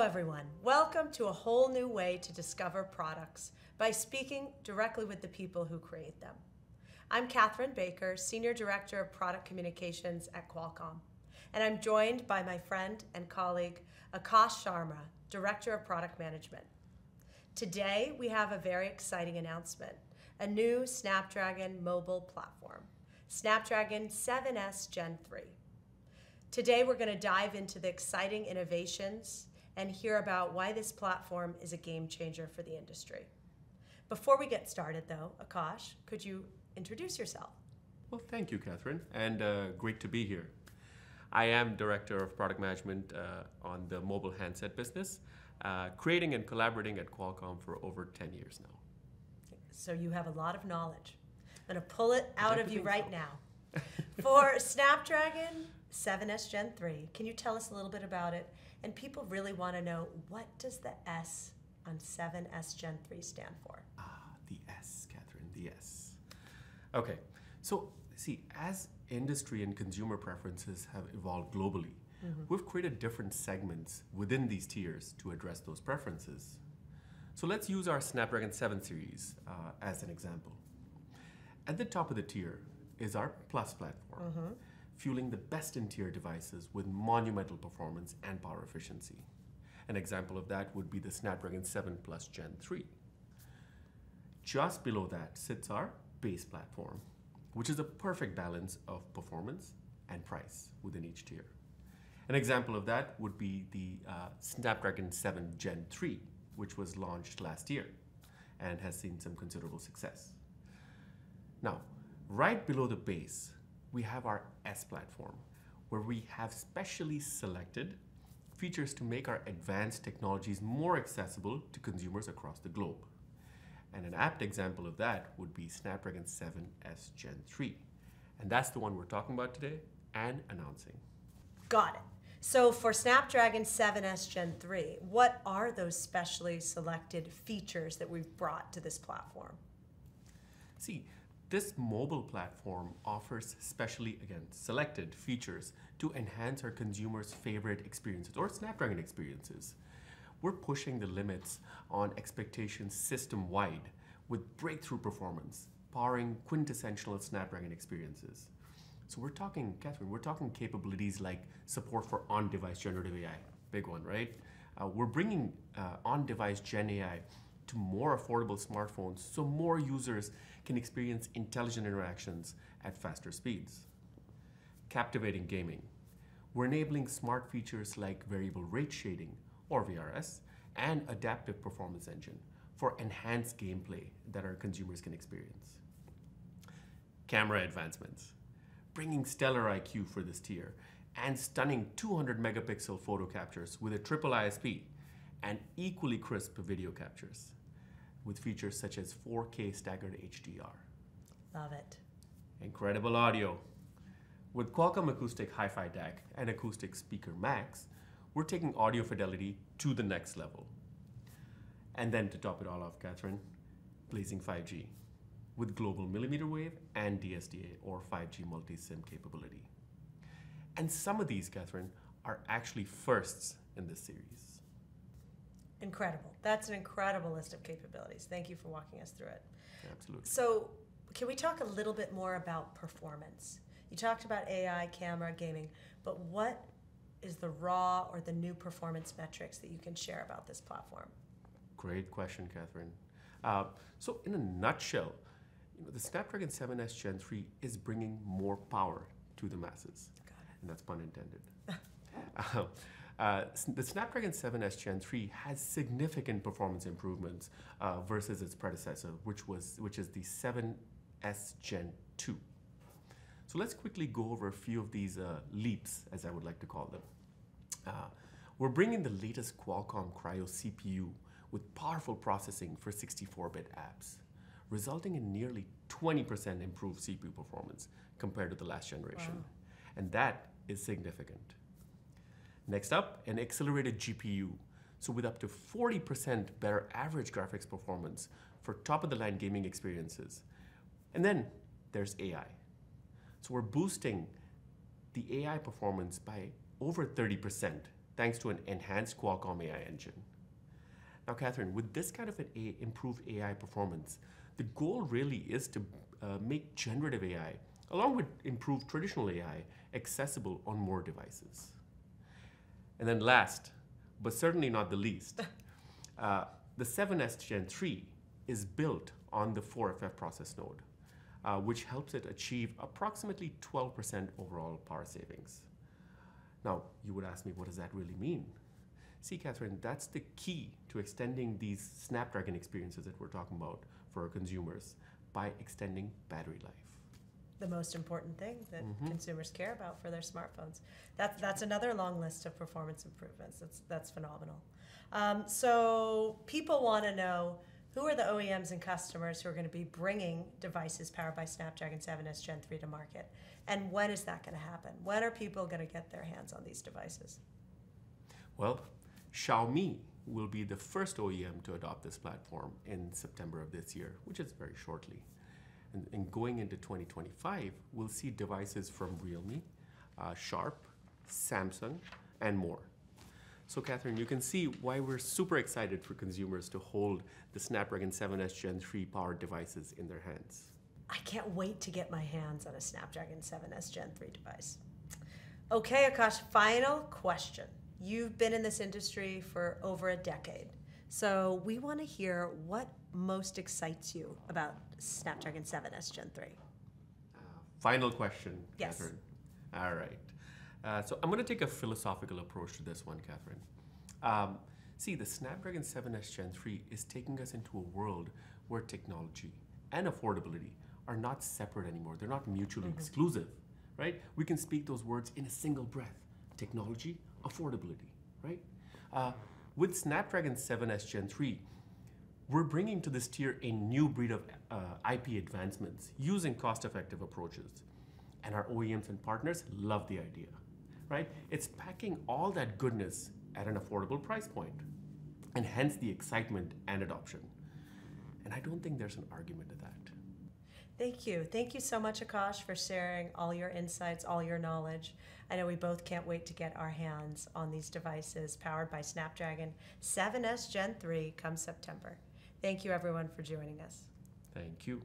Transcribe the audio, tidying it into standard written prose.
Hello everyone, welcome to a whole new way to discover products by speaking directly with the people who create them. I'm Katherine Baker, Senior Director of Product Communications at Qualcomm, and I'm joined by my friend and colleague, Akash Sharma, Director of Product Management. Today, we have a very exciting announcement, a new Snapdragon mobile platform, Snapdragon 7S Gen 3. Today, we're going to dive into the exciting innovations and hear about why this platform is a game changer for the industry. Before we get started though, Akash, could you introduce yourself? Well, thank you, Katherine, and great to be here. I am Director of Product Management on the mobile handset business, creating and collaborating at Qualcomm for over 10 years now. So you have a lot of knowledge. I'm gonna pull it out of you right now. For Snapdragon 7S Gen 3, can you tell us a little bit about it? And people really want to know, what does the S on 7S Gen 3 stand for? Ah, the S, Katherine, the S. Okay, so see, as industry and consumer preferences have evolved globally, we've created different segments within these tiers to address those preferences. So let's use our Snapdragon 7 series as an example. At the top of the tier is our Plus platform. Fueling the best in-tier devices with monumental performance and power efficiency. An example of that would be the Snapdragon 7 Plus Gen 3. Just below that sits our Base platform, which is a perfect balance of performance and price within each tier. An example of that would be the Snapdragon 7 Gen 3, which was launched last year and has seen some considerable success. Now, right below the Base, we have our S platform, where we have specially selected features to make our advanced technologies more accessible to consumers across the globe. And an apt example of that would be Snapdragon 7S Gen 3. And that's the one we're talking about today and announcing. Got it. So for Snapdragon 7S Gen 3, what are those specially selected features that we've brought to this platform? See, this mobile platform offers specially, again, selected features to enhance our consumers' favorite experiences or Snapdragon experiences. We're pushing the limits on expectations system-wide with breakthrough performance, powering quintessential Snapdragon experiences. So we're talking, Katherine, we're talking capabilities like support for on-device generative AI, big one, right? We're bringing on-device Gen AI to more affordable smartphones so more users can experience intelligent interactions at faster speeds. Captivating gaming. We're enabling smart features like variable rate shading, or VRS, and adaptive performance engine for enhanced gameplay that our consumers can experience. Camera advancements. Bringing stellar IQ for this tier and stunning 200 megapixel photo captures with a triple ISP and equally crisp video captures, with features such as 4K staggered HDR. Love it. Incredible audio. With Qualcomm Acoustic Hi-Fi DAC and Acoustic Speaker Max, we're taking audio fidelity to the next level. And then to top it all off, Katherine, blazing 5G with global millimeter wave and DSDA or 5G multi-SIM capability. And some of these, Katherine, are actually firsts in this series. Incredible. That's an incredible list of capabilities. Thank you for walking us through it. Absolutely. So can we talk a little bit more about performance? You talked about AI, camera, gaming, but what is the raw or the new performance metrics that you can share about this platform? Great question, Katherine. So in a nutshell, the Snapdragon 7S Gen 3 is bringing more power to the masses. Got it. And that's pun intended. The Snapdragon 7S Gen 3 has significant performance improvements versus its predecessor, which is the 7S Gen 2. So let's quickly go over a few of these leaps, as I would like to call them. We're bringing the latest Qualcomm Kryo CPU with powerful processing for 64-bit apps, resulting in nearly 20% improved CPU performance compared to the last generation. Wow. And that is significant. Next up, an accelerated GPU, so with up to 40% better average graphics performance for top-of-the-line gaming experiences. And then there's AI. So we're boosting the AI performance by over 30% thanks to an enhanced Qualcomm AI engine. Now, Katherine, with this kind of an improved AI performance, the goal really is to make generative AI, along with improved traditional AI, accessible on more devices. And then last, but certainly not the least, the 7S Gen 3 is built on the 4FF process node, which helps it achieve approximately 12% overall power savings. Now, you would ask me, what does that really mean? See, Katherine, that's the key to extending these Snapdragon experiences that we're talking about for our consumers by extending battery life. The most important thing that consumers care about for their smartphones. That's another long list of performance improvements. That's phenomenal. So people want to know, who are the OEMs and customers who are going to be bringing devices powered by Snapdragon 7S Gen 3 to market? And when is that going to happen? When are people going to get their hands on these devices? Well, Xiaomi will be the first OEM to adopt this platform in September of this year, which is very shortly. And going into 2025, we'll see devices from Realme, Sharp, Samsung, and more. So Katherine, you can see why we're super excited for consumers to hold the Snapdragon 7S Gen 3 powered devices in their hands. I can't wait to get my hands on a Snapdragon 7S Gen 3 device. Okay, Akash, final question. You've been in this industry for over a decade. So we want to hear what most excites you about Snapdragon 7S Gen 3. Final question, yes. Katherine. All right. So I'm going to take a philosophical approach to this one, Katherine. See, the Snapdragon 7S Gen 3 is taking us into a world where technology and affordability are not separate anymore. They're not mutually exclusive, right? We can speak those words in a single breath. Technology, affordability, right? With Snapdragon 7S Gen 3, we're bringing to this tier a new breed of IP advancements using cost-effective approaches. And our OEMs and partners love the idea, right? It's packing all that goodness at an affordable price point, and hence the excitement and adoption. And I don't think there's an argument to that. Thank you. Thank you so much, Akash, for sharing all your insights, all your knowledge. I know we both can't wait to get our hands on these devices powered by Snapdragon 7S Gen 3 come September. Thank you, everyone, for joining us. Thank you.